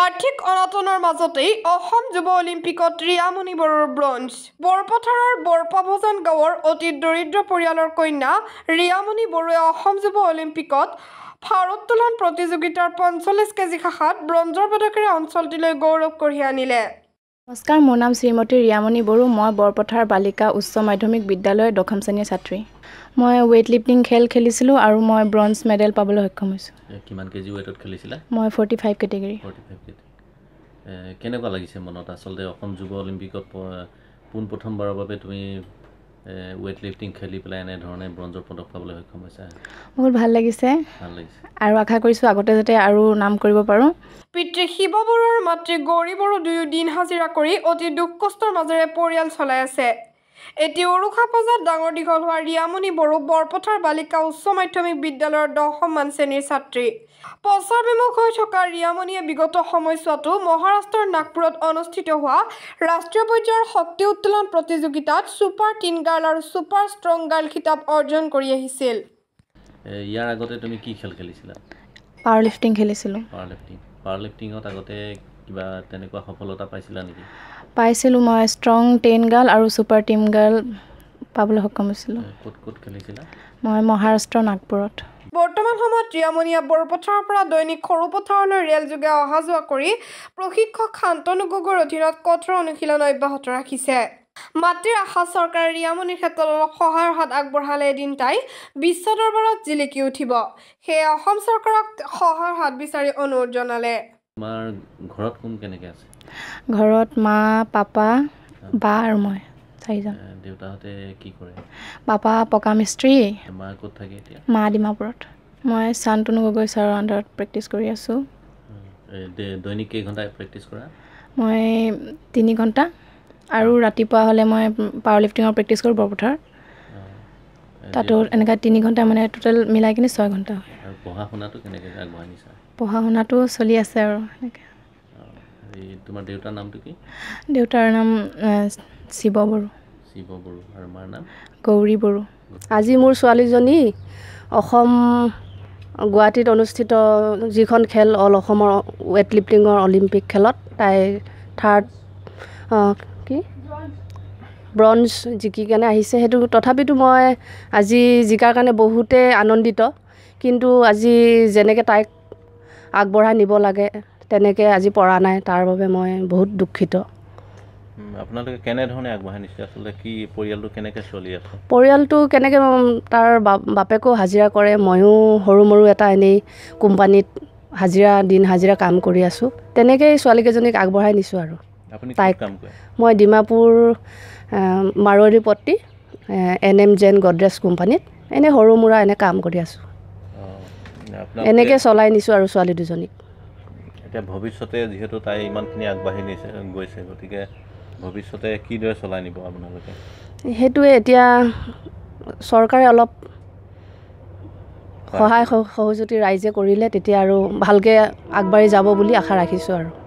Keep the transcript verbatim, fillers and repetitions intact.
আৰ্থিক অনাটনৰ মাজতেই অসম যুৱ অলিম্পিকত ৰিয়ামণি বৰুৰ ব্ৰঞ্জ। বৰপথাৰৰ বৰপাভোজন গাঁৱৰ অতি দৰিদ্ৰ পৰিয়ালৰ কন্যা ৰিয়ামণি বৰুৱে অসম যুৱ অলিম্পিকত ভাৰোত্তোলন প্ৰতিযোগিতাৰ পঞ্চল্লিছ কেজি শাখাত ব্ৰঞ্জৰ পদকেৰে অঞ্চলটিলৈ গৌৰৱ কঢ়িয়াই আনিলে। নমস্কাৰ, মোৰ নাম শ্ৰীমতী ৰিয়ামণি বৰু। মই বৰপথাৰ বালিকা উচ্চ মাধ্যমিক বিদ্যালয়ৰ দশম শ্ৰেণীৰ ছাত্ৰী। মই ৱেইট লিফটিং খেল খেলিছিলোঁ আৰু মই ব্ৰঞ্জ মেডেল পাবলৈ সক্ষম হৈছোঁ। কিমান কেজি ৱেটত খেলিছিলা? মই পঁয়তাল্লিছ কেটেগৰী। কেনেকুৱা লাগিছে মনত? আচলতে অসম যুৱ অলিম্পিকত পোনপ্ৰথমবাৰৰ বাবে তুমি ৱেইট লিফটিং খেলি পেলাই এনেধৰণে ব্ৰঞ্জৰ পদক পাবলৈ সক্ষম হৈছা। বহুত ভাল লাগিছে আৰু আশা কৰিছোঁ আগতে যাতে আৰু নাম কৰিব পাৰোঁ। পিতৃ শিৱ বড়ো আৰু মাতৃ গৌৰী বড়ো দুয়ো দিন হাজিৰা কৰি অতি দুখ কষ্টৰ মাজেৰে পৰিয়াল চলাই আছে। এটি উৰুখা পূজাত ডাঙৰ দীঘল হোৱা ৰিয়ামণি বড়ো বৰপথাৰ বালিকা উচ্চ মাধ্যমিক বিদ্যালয়ৰ দশমমান শ্ৰেণীৰ ছাত্ৰী। পচৰ বিমুখ হৈ থকা ৰিয়ামণিয়ে বিগত সময়ছোৱাতো মহাৰাষ্ট্ৰৰ নাগপুৰত অনুষ্ঠিত হোৱা ৰাষ্ট্ৰীয় পৰ্যায়ৰ শক্তি উত্তোলন প্ৰতিযোগিতাত ছুপাৰ টিন গাৰ্ল আৰু ছুপাৰ ষ্ট্ৰং গাৰ্ল খিতাপ অৰ্জন কৰি আহিছিল। ইয়াৰ আগতে তুমি কি খেল খেলিছিলা? পাৱাৰ লিফটিং খেলিছিলোঁ। পাৱাৰ লিফটিং পাৱাৰ লিফটিঙত আগতে কিবা তেনেকুৱা সফলতা পাইছিলা নেকি? পাইছিলোঁ। মই ষ্ট্ৰং টেন গাৰ্ল আৰু ছুপাৰ টিম গাৰ্ল পাবলৈ সক্ষম হৈছিলোঁ। ক'ত ক'ত খেলিছিলা? মই মহাৰাষ্ট্ৰ নাগপুৰত। বৰ্তমান সময়ত ৰিয়ামণিয়ে বৰপথাৰৰ পৰা দৈনিক সৰুপথাৰলৈ ৰেলযোগে অহা যোৱা কৰি প্ৰশিক্ষক শান্তনু গগৈৰ অধীনত কঠোৰ অনুশীলন অব্যাহত ৰাখিছে। মাতৃৰ আশা চৰকাৰে ৰিয়ামণিৰ ক্ষেত্ৰত অলপ সহায়ৰ হাত আগবঢ়ালে এদিন তাই বিশ্ব দৰবাৰত জিলিকি উঠিব। সেয়ে অসম চৰকাৰক সহায়ৰ হাত বিচাৰি অনুৰোধ জনালে। তোমাৰ ঘৰত কোন কেনেকৈ আছে? ঘৰত মা, পাপা, বা আৰু মই চাৰিজন। দেউতাহঁতে কি কৰে? পাপা পকা মিস্ত্ৰী। মা ক'ত থাকে এতিয়া? মা ডিমাপুৰত। মই শান্তনু গগৈ ছাৰৰ আণ্ডাৰত প্ৰেক্টিছ কৰি আছোঁ। দৈনিক কেইঘণ্টা প্ৰেক্টিছ কৰা? মই তিনি ঘণ্টা আৰু ৰাতিপুৱা হ'লে মই পাৱাৰ লিফটিঙৰ প্ৰেক্টিছ কৰোঁ বৰপথাৰ। তাতো এনেকৈ তিনি ঘণ্টা মানে টোটেল মিলাই কিনে ছয় ঘণ্টা হয়। পঢ়া শুনাটো কেনেকৈ আগবঢ়াই নিছা? পঢ়া শুনাটো চলি আছে আৰু এনেকৈ। তোমাৰ দেউতাৰ নামটো কি? দেউতাৰ নাম শিৱ বড়ো। শিৱ বড়ো আৰু মাৰ নাম গৌৰী বড়ো। আজি মোৰ ছোৱালীজনী অসম গুৱাহাটীত অনুষ্ঠিত যিখন খেল অল অসমৰ ৱেট লিফটিঙৰ অলিম্পিক খেলত তাই থাৰ্ড কি ব্ৰঞ্জ জিকি কাৰণে আহিছে। সেইটো তথাপিতো মই আজি জিকাৰ কাৰণে বহুতেই আনন্দিত। কিন্তু আজি যেনেকৈ তাইক আগবঢ়াই নিব লাগে তেনেকৈ আজি পৰা নাই, তাৰ বাবে মই বহুত দুখিত। আপোনালোকে কেনেধৰণে আগবঢ়াই নিছে? আচলতে কি পৰিয়ালটো কেনেকৈ চলি আছে? পৰিয়ালটো কেনেকৈ, তাৰ বাপেকো হাজিৰা কৰে, ময়ো সৰু মৰু এটা এনেই কোম্পানীত হাজিৰা দিন হাজিৰা কাম কৰি আছোঁ। তেনেকৈয়ে ছোৱালীকেইজনীক আগবঢ়াই নিছোঁ আৰু তাইক। মই ডিমাপুৰ মাৰোৱাৰীপট্টি এন এম জেন গডৰেজ কোম্পানীত এনেই সৰু মৰা এনে কাম কৰি আছোঁ। এনেকৈ চলাই নিছোঁ আৰু ছোৱালী দুজনীক। এতিয়া ভৱিষ্যতে যিহেতু তাই ইমানখিনি আগবাঢ়ি নিছে গৈছে, গতিকে ভৱিষ্যতে কিদৰে চলাই নিব আপোনালোকে? সেইটোৱে এতিয়া চৰকাৰে অলপ সহায় সহযোগী ৰাইজে কৰিলে তেতিয়া আৰু ভালকৈ আগবাঢ়ি যাব বুলি আশা ৰাখিছোঁ আৰু।